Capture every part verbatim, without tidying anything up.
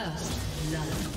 First love.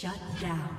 Shut down.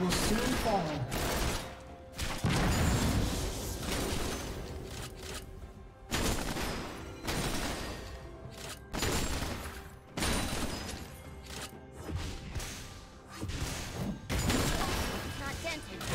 Will soon fall. Not dented.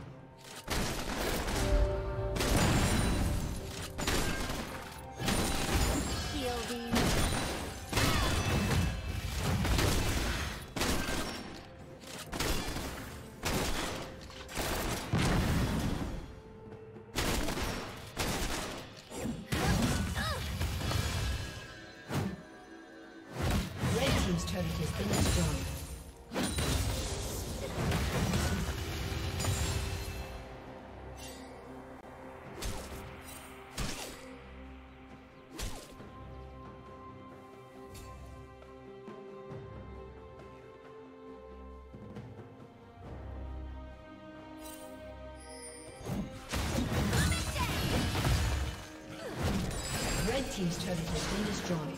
Turret has been destroyed. Red team's turret has been destroyed.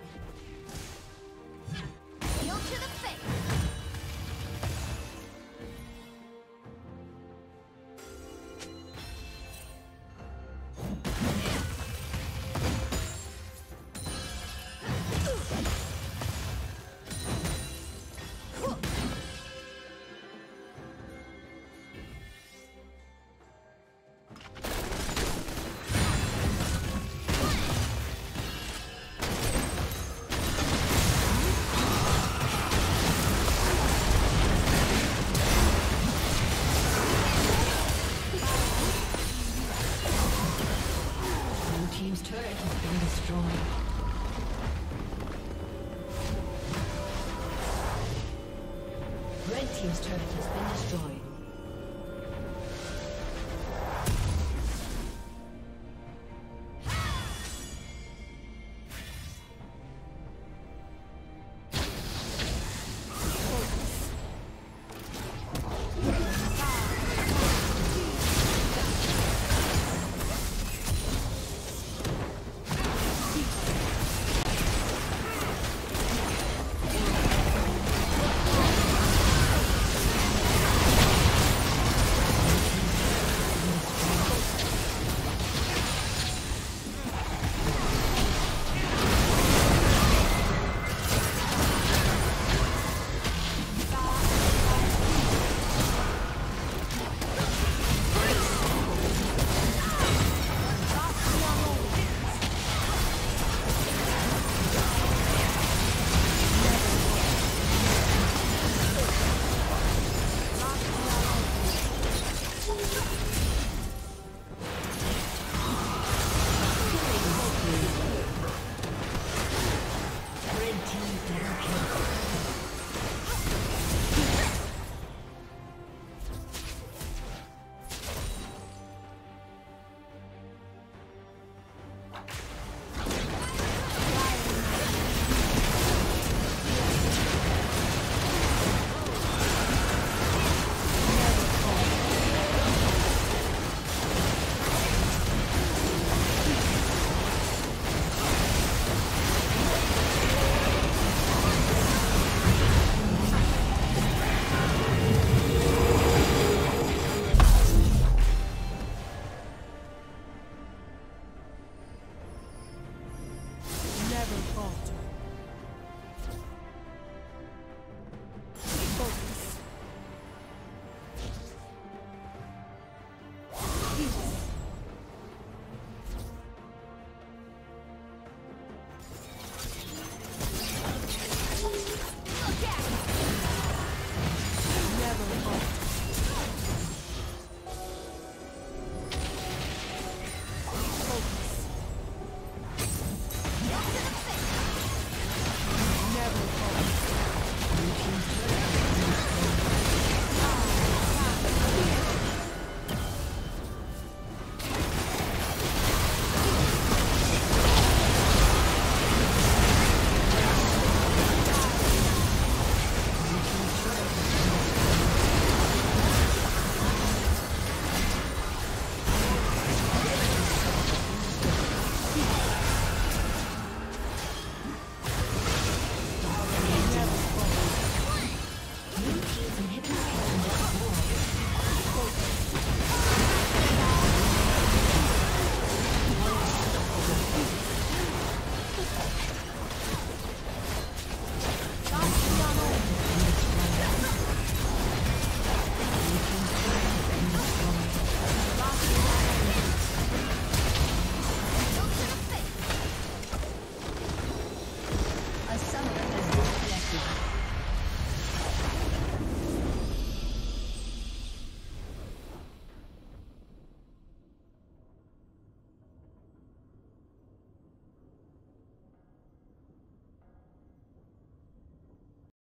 Red team's turret has been destroyed.